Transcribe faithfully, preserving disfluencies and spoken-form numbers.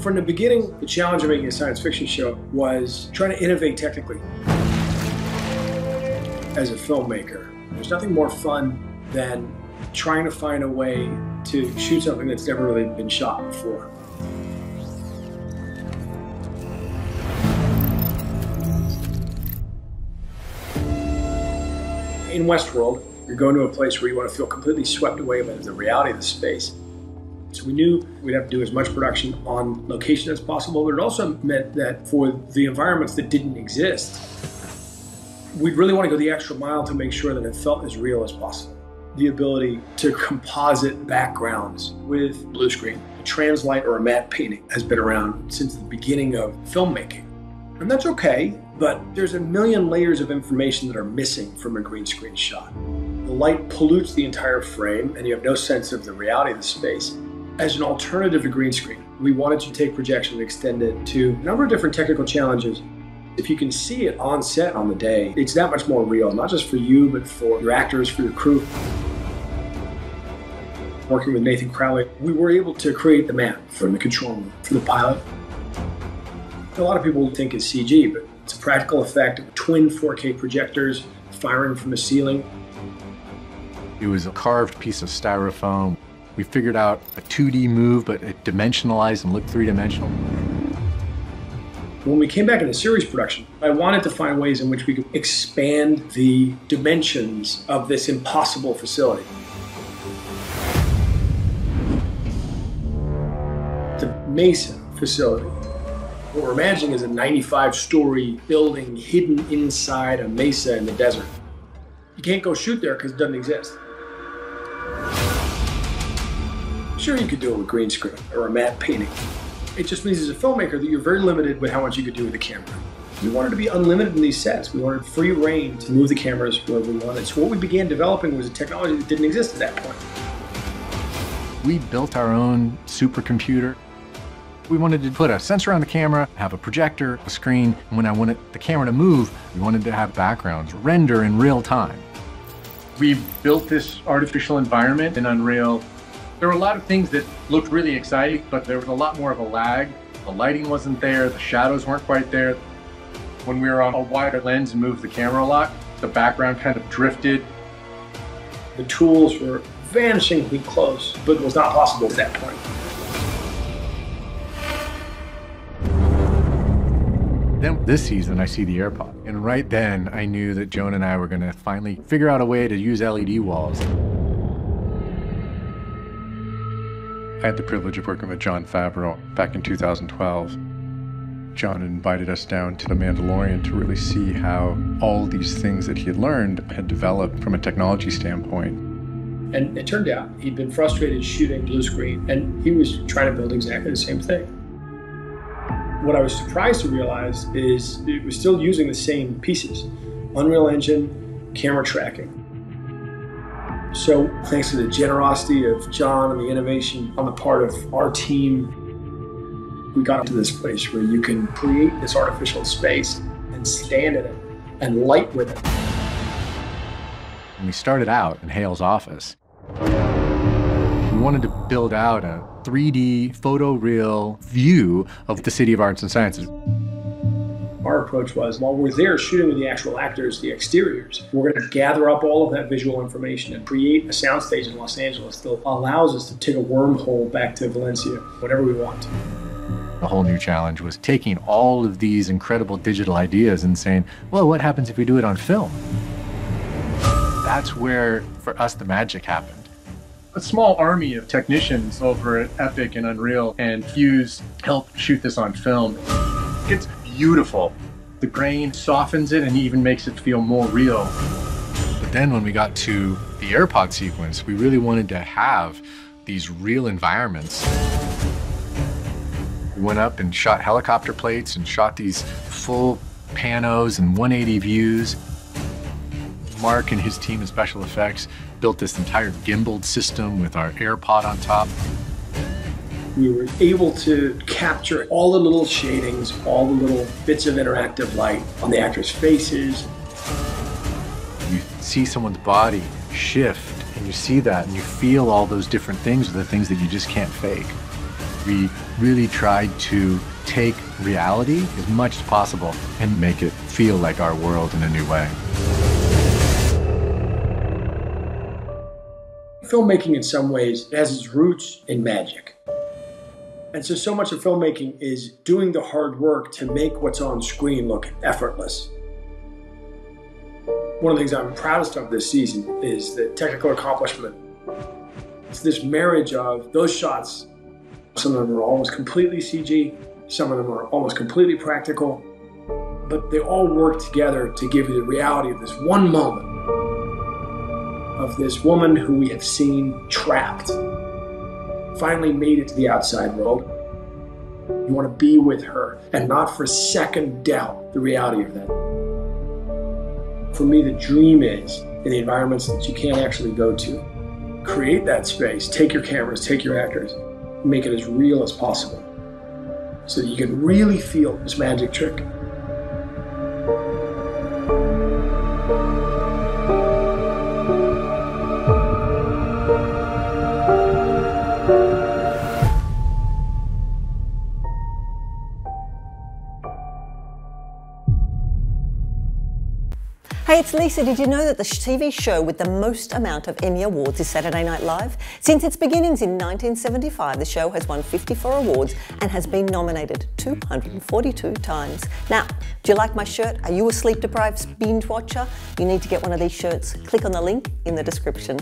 From the beginning, the challenge of making a science fiction show was trying to innovate technically. As a filmmaker, there's nothing more fun than trying to find a way to shoot something that's never really been shot before. In Westworld, you're going to a place where you want to feel completely swept away by the reality of the space. So we knew we'd have to do as much production on location as possible, but it also meant that for the environments that didn't exist, we'd really want to go the extra mile to make sure that it felt as real as possible. The ability to composite backgrounds with blue screen, a trans light or a matte painting has been around since the beginning of filmmaking. And that's okay, but there's a million layers of information that are missing from a green screen shot. The light pollutes the entire frame and you have no sense of the reality of the space. As an alternative to green screen, we wanted to take projection and extend it to a number of different technical challenges. If you can see it on set on the day, it's that much more real, not just for you, but for your actors, for your crew. Working with Nathan Crowley, we were able to create the map from the control room, for the pilot. A lot of people think it's C G, but it's a practical effect of twin four K projectors firing from the ceiling. It was a carved piece of styrofoam. We figured out a two D move, but it dimensionalized and looked three-dimensional. When we came back into series production, I wanted to find ways in which we could expand the dimensions of this impossible facility. The Mesa facility. What we're imagining is a ninety-five story building hidden inside a mesa in the desert. You can't go shoot there because it doesn't exist. Sure, you could do it with green screen or a matte painting. It just means as a filmmaker that you're very limited with how much you could do with the camera. We wanted to be unlimited in these sets. We wanted free reign to move the cameras where we wanted. So what we began developing was a technology that didn't exist at that point. We built our own supercomputer. We wanted to put a sensor on the camera, have a projector, a screen, and when I wanted the camera to move, we wanted to have backgrounds render in real time. We built this artificial environment in Unreal. There were a lot of things that looked really exciting, but there was a lot more of a lag. The lighting wasn't there, the shadows weren't quite there. When we were on a wider lens and moved the camera a lot, the background kind of drifted. The tools were vanishingly close, but it was not possible at that point. Then this season, I see the AirPod. And right then, I knew that Joan and I were gonna finally figure out a way to use L E D walls. I had the privilege of working with John Favreau back in two thousand twelve. John invited us down to The Mandalorian to really see how all these things that he had learned had developed from a technology standpoint. And it turned out he'd been frustrated shooting blue screen, and he was trying to build exactly the same thing. What I was surprised to realize is it was still using the same pieces: Unreal Engine, camera tracking. So thanks to the generosity of John and the innovation on the part of our team, we got to this place where you can create this artificial space and stand in it and light with it. And we started out in Hale's office. We wanted to build out a three D photoreal view of the city of Arts and Sciences. Our approach was, while we're there shooting with the actual actors, the exteriors, we're going to gather up all of that visual information and create a soundstage in Los Angeles that allows us to take a wormhole back to Valencia whenever we want to. The whole new challenge was taking all of these incredible digital ideas and saying, well, what happens if we do it on film? That's where, for us, the magic happened. A small army of technicians over at Epic and Unreal and Fuse helped shoot this on film. It's beautiful. The grain softens it and even makes it feel more real. But then when we got to the AirPod sequence, we really wanted to have these real environments. We went up and shot helicopter plates and shot these full panos and one eighty views. Mark and his team in Special Effects built this entire gimbaled system with our AirPod on top. We were able to capture all the little shadings, all the little bits of interactive light on the actors' faces. You see someone's body shift, and you see that, and you feel all those different things are the things that you just can't fake. We really tried to take reality as much as possible and make it feel like our world in a new way. Filmmaking, in some ways, has its roots in magic. And so, so much of filmmaking is doing the hard work to make what's on screen look effortless. One of the things I'm proudest of this season is the technical accomplishment. It's this marriage of those shots. Some of them are almost completely C G, some of them are almost completely practical, but they all work together to give you the reality of this one moment of this woman who we have seen trapped, finally made it to the outside world. You want to be with her and not for a second doubt the reality of that. For me, the dream is, in the environments that you can't actually go to, create that space, take your cameras, take your actors, make it as real as possible so that you can really feel this magic trick. Hey, it's Lisa. Did you know that the T V show with the most amount of Emmy Awards is Saturday Night Live? Since its beginnings in nineteen seventy-five, the show has won fifty-four awards and has been nominated two hundred forty-two times. Now, do you like my shirt? Are you a sleep-deprived binge watcher? You need to get one of these shirts. Click on the link in the description.